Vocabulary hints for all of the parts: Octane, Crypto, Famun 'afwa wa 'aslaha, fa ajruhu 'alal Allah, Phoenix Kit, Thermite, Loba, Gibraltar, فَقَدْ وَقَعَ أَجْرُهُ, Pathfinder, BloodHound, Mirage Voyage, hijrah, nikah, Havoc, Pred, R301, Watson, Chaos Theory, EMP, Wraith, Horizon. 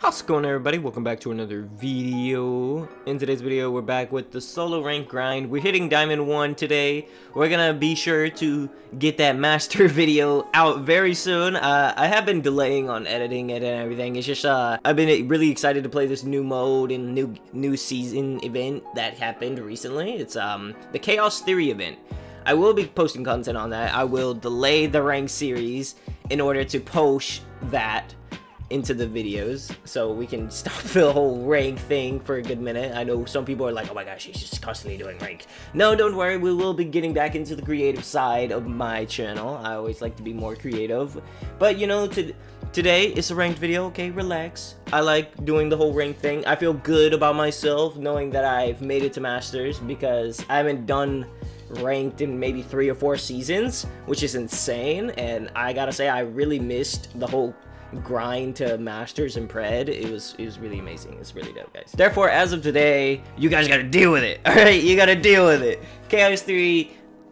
How's it going, everybody? Welcome back to another video. In today's video, we're back with the solo rank grind. We're hitting Diamond 1 today. We're gonna be sure to get that master video out very soon. I have been delaying on editing it and everything. It's just I've been really excited to play this new mode and new season event that happened recently. It's the Chaos Theory event. I will be posting content on that. I will delay the rank series in order to post that into the videos so we can stop the whole rank thing for a good minute. I know some people are like, oh my gosh, he's just constantly doing rank. No, don't worry, we will be getting back into the creative side of my channel. I always like to be more creative, but you know, today it's a ranked video. Okay, relax. I like doing the whole rank thing. I feel good about myself knowing that I've made it to masters because I haven't done ranked in maybe 3 or 4 seasons, which is insane. And I gotta say, I really missed the whole grind to masters and pred. It was really amazing. It's really dope, guys. Therefore, as of today, you guys gotta deal with it. All right, you gotta deal with it. Chaos 3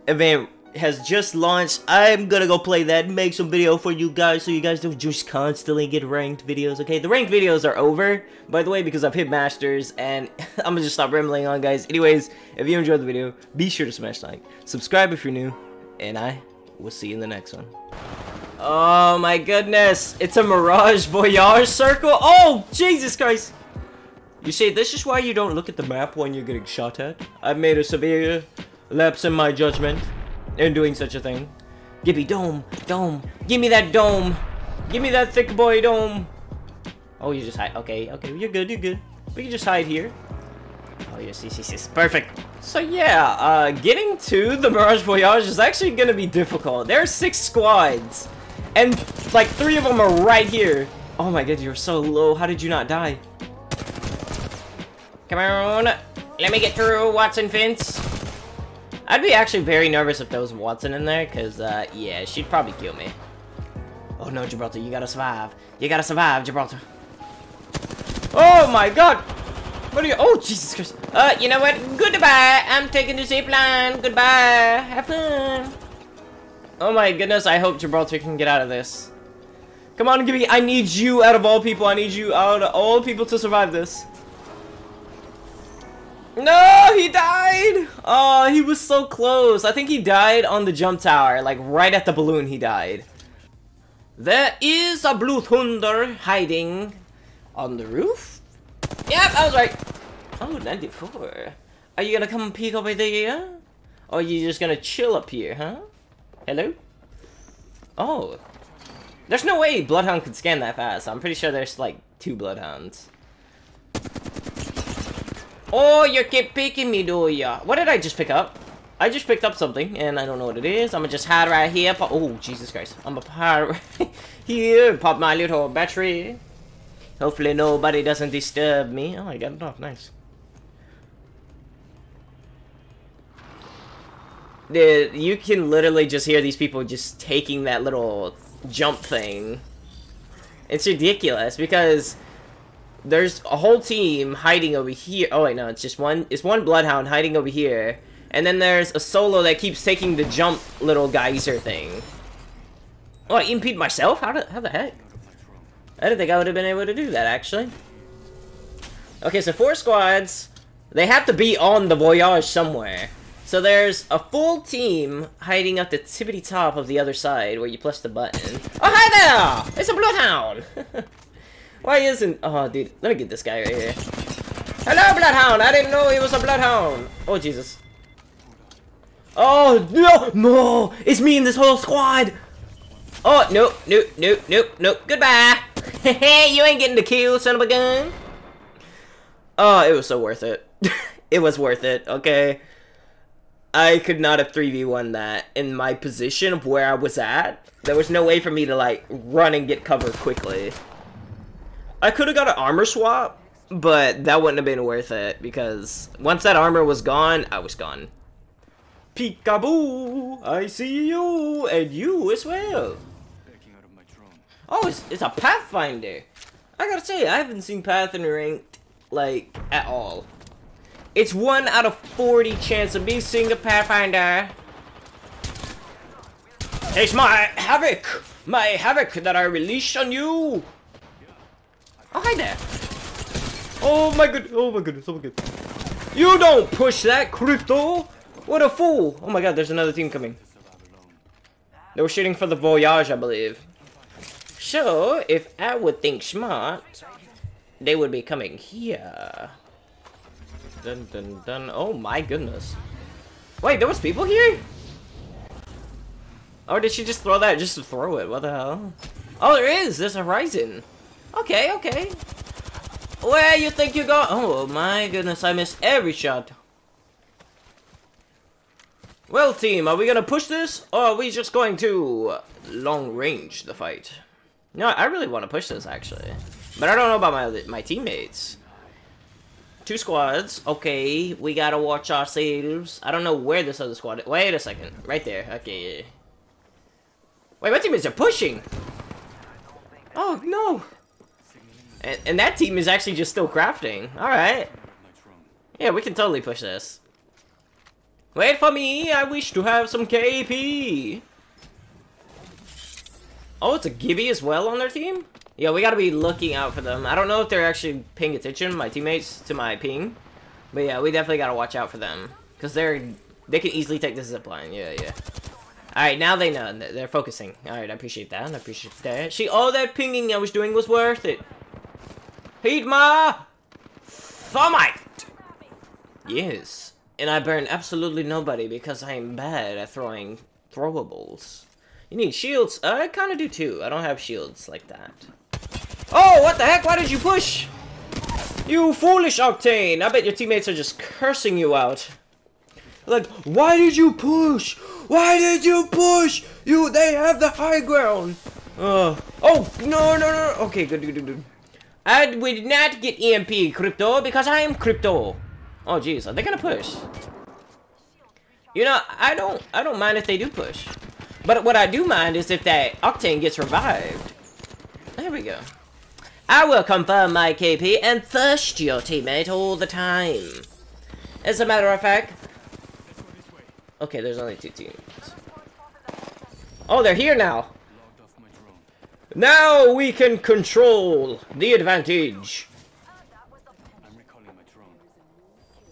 event has just launched. I'm gonna go play that and make some video for you guys so you guys don't just constantly get ranked videos. Okay, the ranked videos are over, by the way, because I've hit masters, and I'm gonna just stop rambling on, guys. Anyways, if you enjoyed the video, be sure to smash like, subscribe if you're new, and I will see you in the next one. Oh my goodness, it's a Mirage Voyage circle. Oh, Jesus Christ. You see, this is why you don't look at the map when you're getting shot at. I've made a severe lapse in my judgment in doing such a thing. Give me dome, dome. Give me that dome. Give me that thick boy dome. Oh, you just hide. Okay, okay, you're good, you're good. We can just hide here. Oh, yes. Perfect. So yeah, getting to the Mirage Voyage is actually gonna be difficult. There are 6 squads. And, like, 3 of them are right here. Oh my god, you're so low. How did you not die? Come on. Let me get through, Watson fence. I'd be actually very nervous if there was Watson in there, because, yeah, she'd probably kill me. Oh no, Gibraltar, you gotta survive. You gotta survive, Gibraltar. Oh my god. What are you? Oh, Jesus Christ. You know what? Goodbye. I'm taking the zip line. Goodbye. Have fun. Oh my goodness, I hope Gibraltar can get out of this. Come on, give me, I need you out of all people. I need you out of all people to survive this. No, he died. Oh, he was so close. I think he died on the jump tower, like right at the balloon he died. There is a blue thunder hiding on the roof. Yep, I was right. Oh, 94. Are you gonna come peek over there? Or are you just gonna chill up here, huh? Hello? Oh. There's no way Bloodhound could scan that fast. I'm pretty sure there's like 2 Bloodhounds. Oh, you keep picking me, do ya? What did I just pick up? I just picked up something and I don't know what it is. I'm gonna just hide right here. Oh, Jesus Christ. I'm a pirate here. Pop my little battery. Hopefully nobody doesn't disturb me. Oh, I got it off. Nice. Dude, you can literally just hear these people just taking that little jump thing. It's ridiculous because there's a whole team hiding over here. Oh wait, no, it's just one. It's one Bloodhound hiding over here. And then there's a solo that keeps taking the jump little geyser thing. Oh, I EMP'd myself? How the heck? I didn't think I would have been able to do that, actually. Okay, so 4 squads. They have to be on the Voyage somewhere. So there's a full team hiding at the tippity top of the other side where you press the button. Oh, hi there! It's a Bloodhound! Why isn't... Oh, dude. Let me get this guy right here. Hello, Bloodhound! I didn't know he was a Bloodhound! Oh, Jesus. Oh, no! No! It's me and this whole squad! Oh, nope, nope, nope, nope, nope. Goodbye! Hey, you ain't getting the kill, son of a gun! Oh, it was so worth it. It was worth it, okay? I could not have 3v1 that in my position of where I was at. There was no way for me to, like, run and get cover quickly. I could have got an armor swap, but that wouldn't have been worth it because once that armor was gone, I was gone. Peekaboo! I see you! And you as well! Oh, it's a Pathfinder! I gotta say, I haven't seen Pathfinder ranked, like, at all. It's 1 out of 40 chance of me seeing a Pathfinder. It's my Havoc that I released on you. Oh, hi there. Oh my goodness. Oh my goodness. Oh my goodness. You don't push that, Crypto. What a fool. Oh my god, there's another team coming. They were shooting for the Voyage, I believe. So, if I would think smart, they would be coming here. Dun dun dun. Oh my goodness. Wait, there was people here? Or did she just throw that just to throw it? What the hell? Oh, there is! There's Horizon! Okay, okay. Where you think you're going? Oh my goodness, I missed every shot. Well, team, are we gonna push this? Or are we just going to long range the fight? No, I really want to push this, actually. But I don't know about my teammates. Two squads. Okay, we gotta watch ourselves. I don't know where this other squad is. Wait a second. Right there. Okay. Wait, my teammates are pushing! Oh, no! And that team is actually just still crafting. Alright. Yeah, we can totally push this. Wait for me! I wish to have some KP! Oh, it's a Gibby as well on their team? Yeah, we gotta be looking out for them. I don't know if they're actually paying attention, my teammates, to my ping. But yeah, we definitely gotta watch out for them. Because they can easily take this zipline. Yeah, yeah. Alright, now they know. They're focusing. Alright, I appreciate that. I appreciate that. See, all that pinging I was doing was worth it. Heed my Thermite! Yes. And I burn absolutely nobody because I am bad at throwing throwables. You need shields? I kind of do too. I don't have shields like that. Oh, what the heck? Why did you push? You foolish Octane! I bet your teammates are just cursing you out. Like, why did you push? Why did you push? You, they have the high ground. Oh, no, no, no. Okay, good, good, good. I will not get EMP, Crypto, because I am Crypto. Oh, jeez, are they gonna push? You know, I don't mind if they do push. But what I do mind is if that Octane gets revived. There we go. I will confirm my KP and thirst your teammate all the time. As a matter of fact... Okay, there's only two teams. Oh, they're here now. Now we can control the advantage.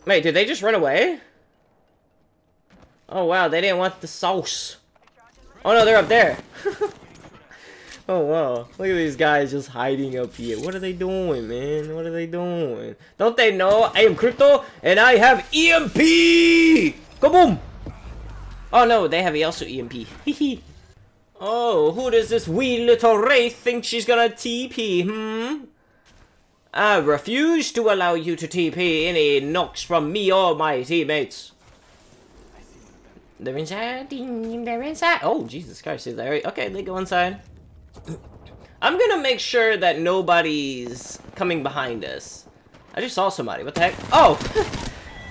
Wait, did they just run away? Oh, wow, they didn't want the sauce. Oh no, they're up there. Oh wow, look at these guys just hiding up here. What are they doing, man? What are they doing? Don't they know I am Crypto and I have EMP? Kaboom! Oh no, they have also EMP. Oh, who does this wee little Wraith think she's gonna TP? I refuse to allow you to TP any knocks from me or my teammates. They're inside. They're inside. Oh, Jesus Christ. Is that right? Okay, they go inside. I'm gonna make sure that nobody's coming behind us. I just saw somebody. What the heck? Oh!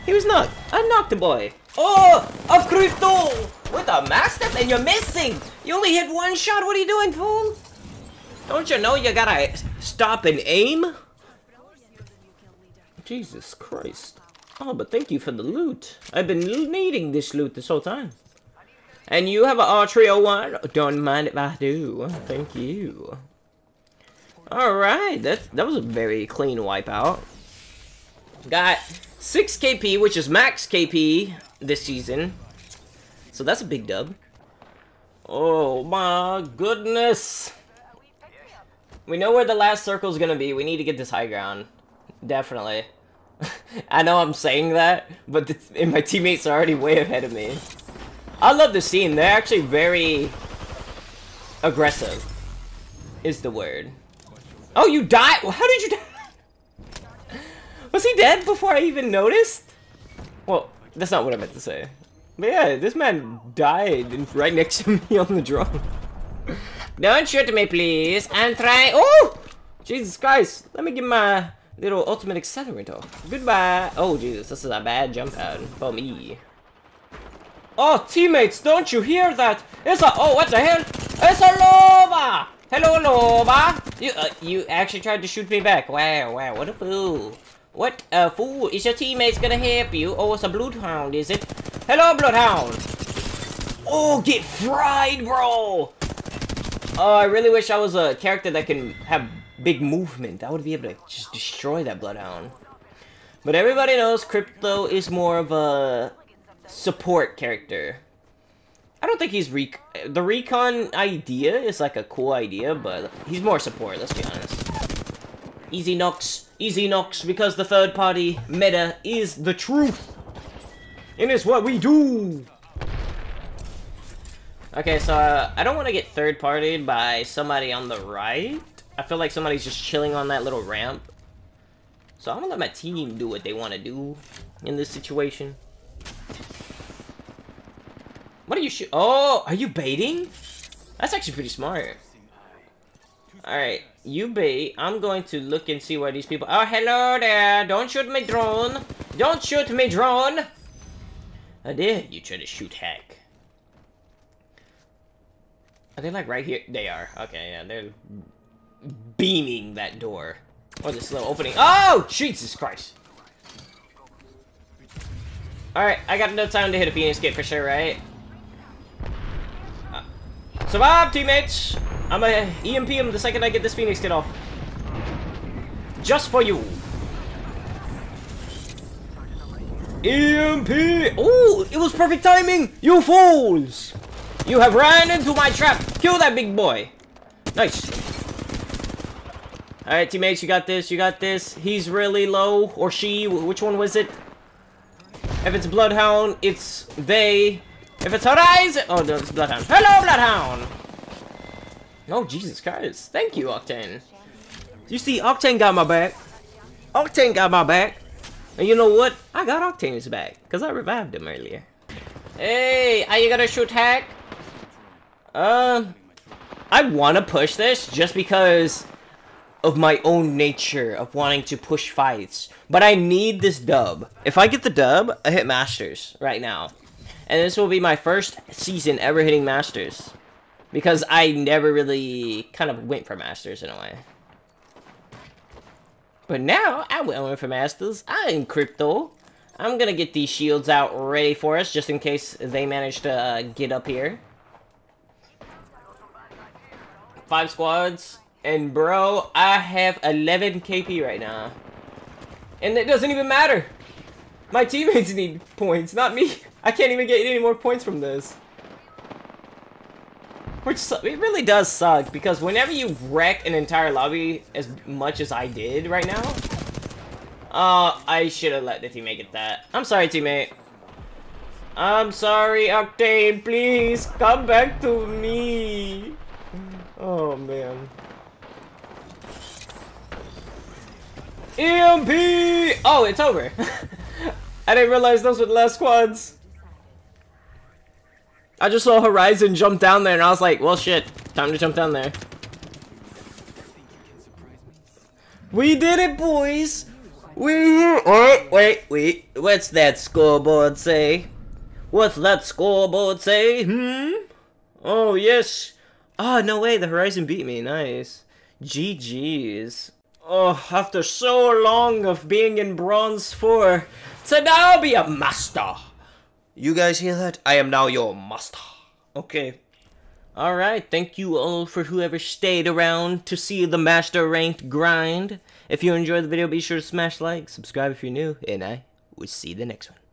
He was knocked. I knocked the boy. Oh! Of Crypto! With a master, and you're missing! You only hit one shot. What are you doing, fool? Don't you know you gotta stop and aim? Jesus Christ. Oh, but thank you for the loot. I've been needing this loot this whole time. And you have an R301? Don't mind if I do. Thank you. Alright, that was a very clean wipeout. Got 6 KP, which is max KP this season. So that's a big dub. Oh my goodness. We know where the last circle is going to be. We need to get this high ground. Definitely. I know I'm saying that, but my teammates are already way ahead of me. I love this team. They're actually very aggressive is the word. Oh, you died? How did you die? Was he dead before I even noticed? Well, that's not what I meant to say. But yeah, this man died right next to me on the drone. Don't shoot me, please. And try... Oh! Jesus Christ. Let me get my... little ultimate accelerant off. Goodbye. Oh, Jesus. This is a bad jump out for me. Oh, teammates, don't you hear that? It's a... Oh, what the hell? It's a Loba! Hello, Loba! You actually tried to shoot me back. Wow, what a fool. What a fool. Is your teammates gonna help you? Oh, it's a Bloodhound, is it? Hello, Bloodhound! Oh, get fried, bro! Oh, I really wish I was a character that can have big movement. I would be able to just destroy that Bloodhound. But everybody knows Crypto is more of a support character. I don't think he's the recon idea is like a cool idea, but he's more support, let's be honest. Easy knocks, because the third party meta is the truth. And it's what we do. Okay, so I don't want to get third partied by somebody on the right. I feel like somebody's just chilling on that little ramp. So I'm gonna let my team do what they want to do in this situation. What are you Oh, are you baiting? That's actually pretty smart. Alright, you bait. I'm going to look and see where these people... Oh, hello there! Don't shoot my drone! Don't shoot my drone! I dare you try to shoot Hack. Are they like right here? They are. Okay, yeah, they're beaming that door. Or this little opening. Oh, Jesus Christ! Alright, I got no time to hit a Phoenix Kit for sure, right? Survive, teammates! I'm gonna EMP him the second I get this Phoenix Kit off. Just for you! EMP! Ooh, it was perfect timing! You fools! You have ran into my trap! Kill that big boy! Nice! Alright, teammates, you got this, you got this. He's really low, or she, which one was it? If it's Bloodhound, it's they. If it's Horizon... Oh, no, it's Bloodhound. Hello, Bloodhound! Oh, Jesus Christ. Thank you, Octane. You see, Octane got my back. Octane got my back. And you know what? I got Octane's back, because I revived him earlier. Hey, are you gonna shoot Hack? I wanna push this just because of my own nature of wanting to push fights. But I need this dub. If I get the dub, I hit Masters right now. And this will be my first season ever hitting Masters. Because I never really kind of went for Masters in a way. But now, I went for Masters. I am Crypto. I'm going to get these shields out ready for us just in case they manage to get up here. 5 squads. And bro, I have 11 KP right now. And it doesn't even matter. My teammates need points, not me. I can't even get any more points from this. Which, it really does suck, because whenever you wreck an entire lobby as much as I did right now... I should have let the teammate get that. I'm sorry, teammate. I'm sorry, Octane. Please, come back to me. Oh, man. EMP! Oh, it's over. I didn't realize those were the last squads. I just saw Horizon jump down there, and I was like, well, shit. Time to jump down there. We did it, boys! We... Oh, wait. What's that scoreboard say? What's that scoreboard say? Hmm? Oh, yes. Oh, no way. The Horizon beat me. Nice. GG's. Oh, after so long of being in Bronze 4, to now be a master. You guys hear that? I am now your master. Okay. Alright, thank you all for whoever stayed around to see the master ranked grind. If you enjoyed the video, be sure to smash like, subscribe if you're new, and I will see you the next one.